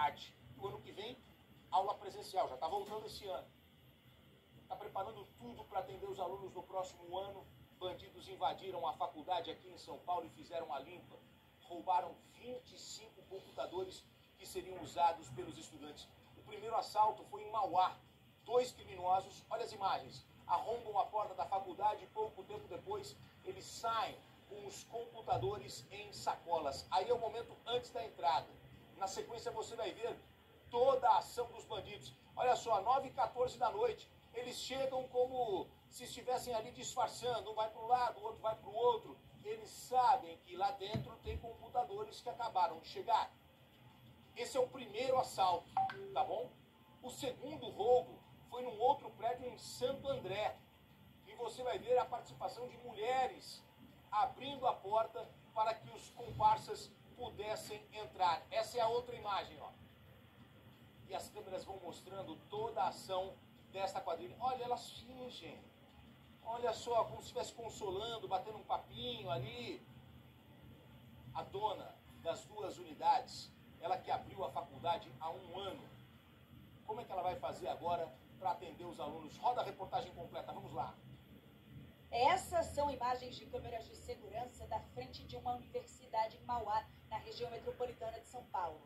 grade. O ano que vem, aula presencial, já está voltando esse ano. Está preparando tudo para atender os alunos no próximo ano. Bandidos invadiram a faculdade aqui em São Paulo e fizeram a limpa. Roubaram 25 computadores que seriam usados pelos estudantes. O primeiro assalto foi em Mauá. 2 criminosos, olha as imagens, arrombam a porta da faculdade e pouco tempo depois eles saem com os computadores em sacolas. Aí é o momento antes da entrada. Na sequência você vai ver toda a ação dos bandidos. Olha só, 9h14 da noite, eles chegam como se estivessem ali disfarçando. Um vai para um lado, o outro vai para o outro. Eles sabem que lá dentro tem computadores que acabaram de chegar. Esse é o primeiro assalto, tá bom? O segundo roubo foi num outro prédio em Santo André. E você vai ver a participação de mulheres abrindo a porta para que os comparsas pudessem entrar. Essa é a outra imagem, ó. E as câmeras vão mostrando toda a ação desta quadrilha. Olha, elas fingem. Olha só, como se estivesse consolando, batendo um papinho ali. A dona das 2 unidades, ela que abriu a faculdade há 1 ano. Como é que ela vai fazer agora para atender os alunos? Roda a reportagem completa, vamos lá. Essas são imagens de câmeras de segurança da frente de uma universidade em Mauá, na região metropolitana de São Paulo.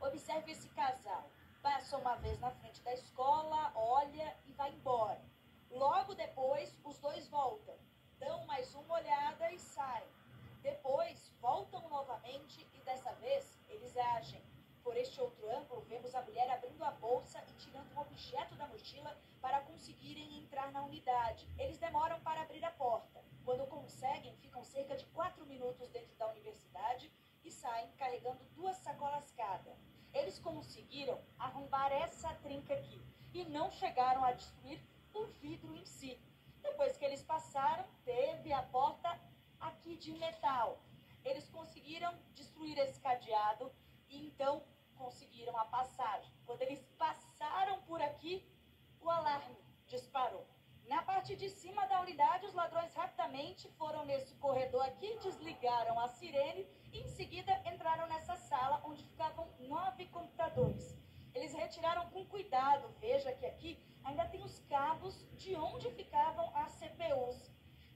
Observe esse casal. Passa uma vez na frente da escola, olha e vai embora. Logo depois, os 2 voltam, dão mais uma olhada e saem. Depois, voltam novamente e dessa vez, eles agem. Por este outro ângulo, vemos a mulher abrindo a bolsa e tirando um objeto da mochila para conseguirem entrar na unidade. Eles demoram para abrir a porta. Quando conseguem, ficam cerca de 4 minutos dentro da universidade e saem carregando 2 sacolas cada. Eles conseguiram arrombar essa trinca aqui e não chegaram a destruir o vidro em si. Depois que eles passaram, teve a porta aqui de metal. Eles conseguiram destruir esse cadeado e então conseguiram a passagem. Quando eles passaram por aqui, o alarme disparou. Na parte de cima da unidade, os ladrões rapidamente foram nesse corredor aqui, desligaram a sirene e em seguida entraram nessa sala onde ficavam 9 computadores. Eles retiraram com cuidado, veja que aqui ainda tem os cabos de onde ficavam as CPUs.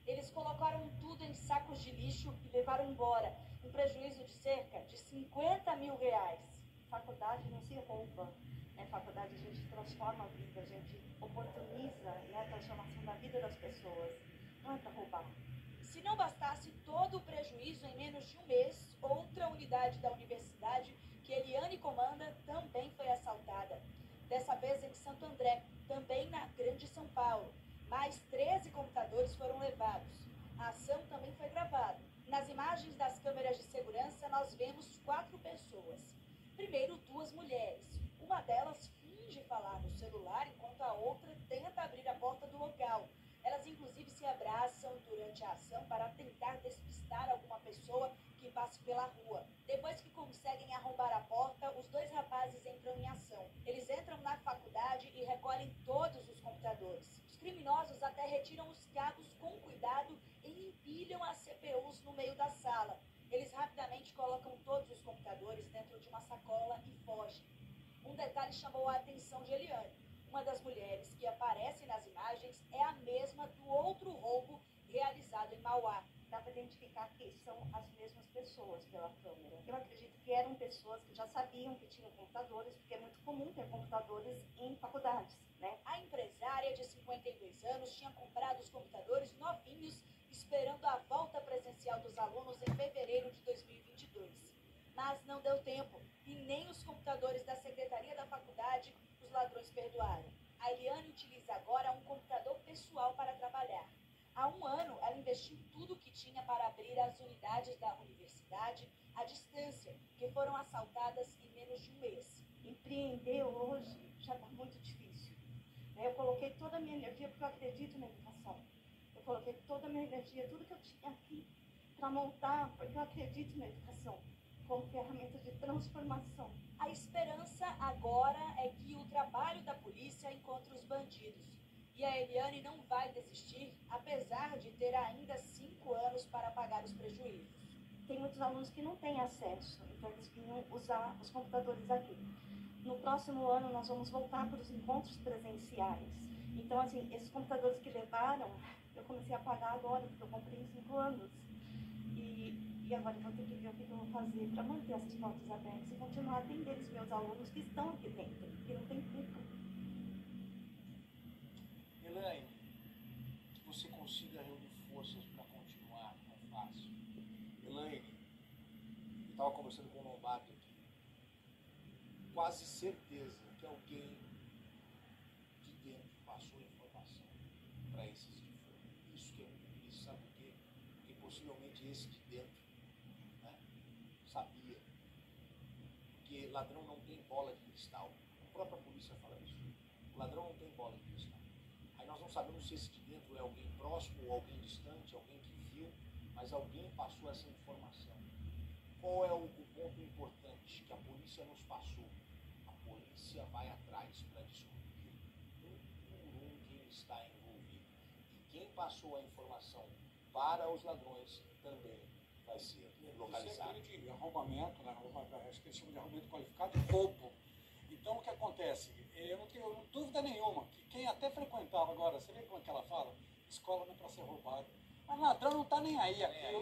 Eles colocaram tudo em sacos de lixo e levaram embora. Um prejuízo de cerca de 50 mil reais. Faculdade não se rouba, né? Faculdade a gente transforma a vida, a gente oportuniza, né, a transformação da vida das pessoas. Não é para roubar. Se não bastasse todo o prejuízo em menos de 1 mês, outra unidade da universidade que Eliane comanda também foi assaltada. Dessa vez em Santo André, também na Grande São Paulo. Mais 13 computadores foram levados. A ação também foi gravada. Nas imagens das câmeras de segurança, nós vemos 4 pessoas. Primeiro, 2 mulheres. Uma delas finge falar no celular, enquanto a outra tenta abrir a porta do local. Elas, inclusive, se abraçam durante a ação para tentar despistar alguma pessoa que passe pela rua. Depois que conseguem arrombar a porta, os 2 rapazes entram em ação. Eles entram na faculdade e recolhem todos os computadores. Os criminosos até retiram os cabos com cuidado e empilham as CPUs no meio da sala. Eles rapidamente colocam todos os computadores dentro de uma sacola e fogem. Um detalhe chamou a atenção de Eliane. Uma das mulheres que aparece nas imagens é a mesma do outro roubo realizado em Mauá. Dá para identificar que são as mesmas pessoas pela câmera. Eu acredito que eram pessoas que já sabiam que tinham computadores, porque é muito comum ter computadores em faculdades, né? A empresária de 52 anos tinha comprado os computadores novinhos, esperando a volta presencial dos alunos em fevereiro de 2022. Mas não deu tempo, e nem os computadores da secretaria da faculdade os ladrões perdoaram. A Eliane utiliza agora um computador pessoal para trabalhar. Há 1 ano, ela investiu tudo o que tinha para abrir as unidades da universidade à distância, que foram assaltadas em menos de 1 mês. Empreender hoje já está muito difícil. Eu coloquei toda a minha energia, porque eu acredito na educação. Eu coloquei toda a minha energia, tudo que eu tinha aqui, para montar, porque eu acredito na educação como ferramenta de transformação. A esperança agora é que o trabalho da polícia encontre os bandidos. E a Eliane não vai desistir, apesar de ter ainda 5 anos para pagar os prejuízos. tem muitos alunos que não têm acesso, então eles vinham usar os computadores aqui. No próximo ano, nós vamos voltar para os encontros presenciais. Então, assim, esses computadores que levaram, eu comecei a pagar agora, porque eu comprei em 5 anos. E agora eu vou ter que ver o que eu vou fazer para manter essas portas abertas e continuar atendendo os meus alunos que estão aqui dentro, porque não tem público. Eliane, que você consiga reunir forças para continuar, não é fácil. Eliane, eu estava conversando com o Lombardo aqui. Quase certeza que alguém de dentro passou informação para esses de fora. Isso que é muito difícil, sabe o quê? Porque possivelmente esse de dentro, né, sabia. Porque ladrão não tem bola de cristal. A própria polícia fala isso. O ladrão não tem bola de cristal. Aí nós não sabemos se esse de dentro é alguém próximo ou alguém distante, alguém que viu, mas alguém passou essa informação. Qual é o ponto importante que a polícia nos passou? A polícia vai atrás para descobrir quem está envolvido. E quem passou a informação para os ladrões também vai ser localizado. Isso é de arrombamento, né? Acho que eles chamam de arrombamento qualificado, roubo. Então o que acontece? Eu não tenho dúvida nenhuma que quem até frequentava agora, você vê como é que ela fala? Escola não é para ser roubada. Mas o ladrão não está nem aí aqui.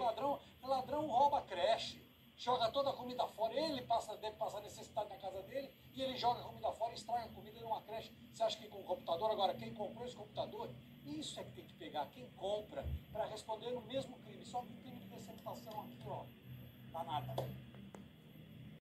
O ladrão rouba a creche, joga toda a comida fora. Ele passa, deve passar necessidade na casa dele e ele joga a comida fora e estraga a comida numa creche. Você acha que com o computador? Agora, quem comprou esse computador, isso é que tem que pegar. Quem compra para responder no mesmo crime. Só que o crime de receptação aqui, ó, tá nada.